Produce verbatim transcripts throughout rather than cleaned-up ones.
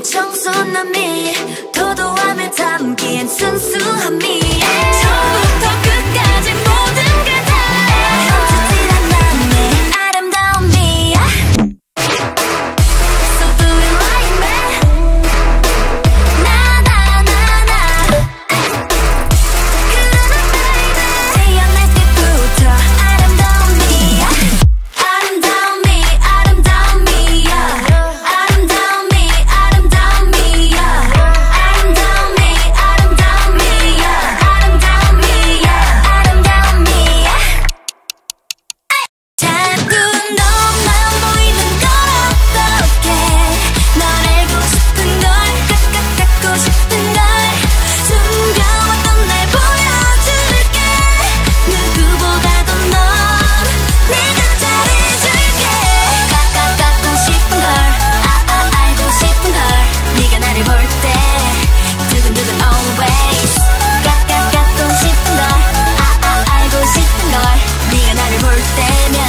난 청순함이 도도함에 담긴 순수함이 처음부터 끝까지 모든 게 다 멈추지란 나의 아름다운 미야 So do it like me 나나나나 그런 baby 태어날 때부터 아름다운 미야 아름다운 미 아름다운 미야 아름다운 미 아름다운 미야 아름다운 미 아름다운 미야 아름다운 미야 아름다운 미야 자꾸 너만 보이는 건 어떡해 널 알고 싶은 걸 깍깍 깎고 싶은 걸 숨겨왔던 날 보여줄게 누구보다도 넌 내가 잘해줄게 깍깍 깎고 싶은 걸 아아 알고 싶은 걸 네가 나를 볼 때 두근두근 always 깍깍 깎고 싶은 걸 아아 알고 싶은 걸 네가 나를 볼 때면 crush 눈을 떠봐 내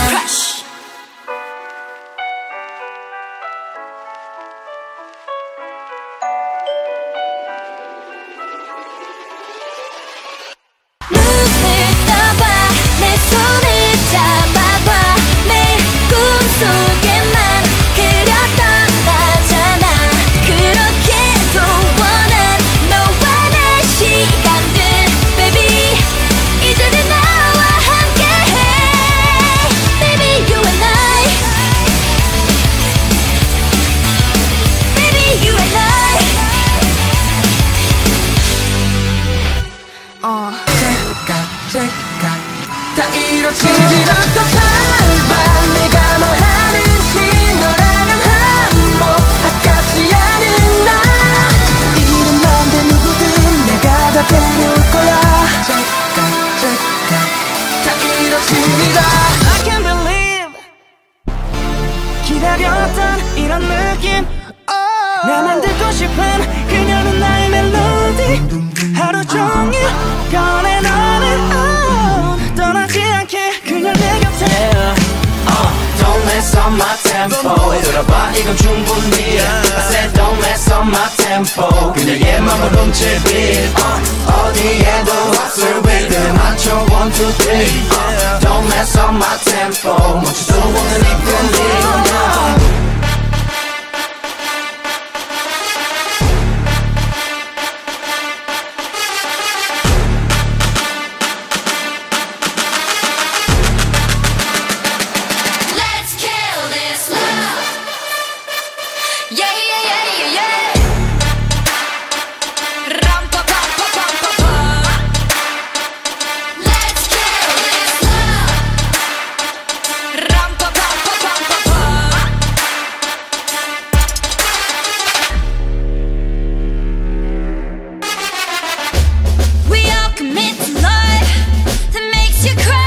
손을 잡아봐 내 꿈속에만 그렸던 나잖아 그렇게도 원한 너와 내 시간들 baby 이제는 나와 함께해 baby you and I baby you and I 어 제가 제가 다 이루어지질 않던 팔밤 내가 뭘 하는지 너라면 한몫하지 않은 나 이런 맘들 누구든 내가 다 데려올 거야 제가 제가 다 이루어집니다 I can't believe 기다렸던 이런 느낌 나 만들고 싶은 그녀는 나의 멜로디 하루 종일 꺼내 on and on 떠나지 않게 그녀 내 곁에 Uh, don't mess up my tempo 들어봐 이건 충분히 I said don't mess up my tempo 그녀의 맘을 훔칠 beat uh, 어디에도 핫을 beat 내 맞춰 one, two, three uh, Don't mess up my tempo 멈출 수 없는 이 분위기 yeah. Let's kill this love. Yeah, yeah, yeah, yeah, yeah. Ram pa pa pa pa pa pa. Let's kill this love. Ram pa pa pa pa pa pa. We all commit to love that makes you cry.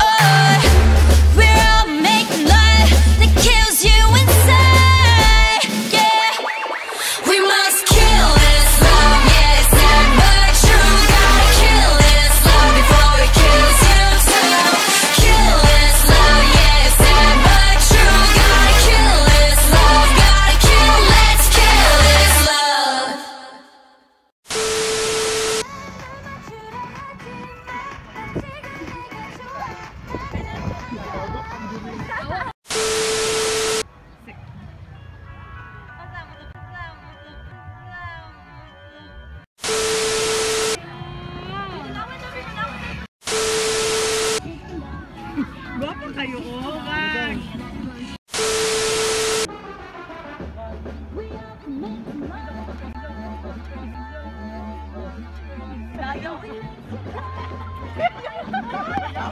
Oh, we're all making love that kills you inside. Yeah, we must kill this love. Yeah, it's that much true. Gotta kill this love before it kills you too. Kill this love. Yeah, it's that much true. Gotta kill this love. Gotta kill. Let's kill this love.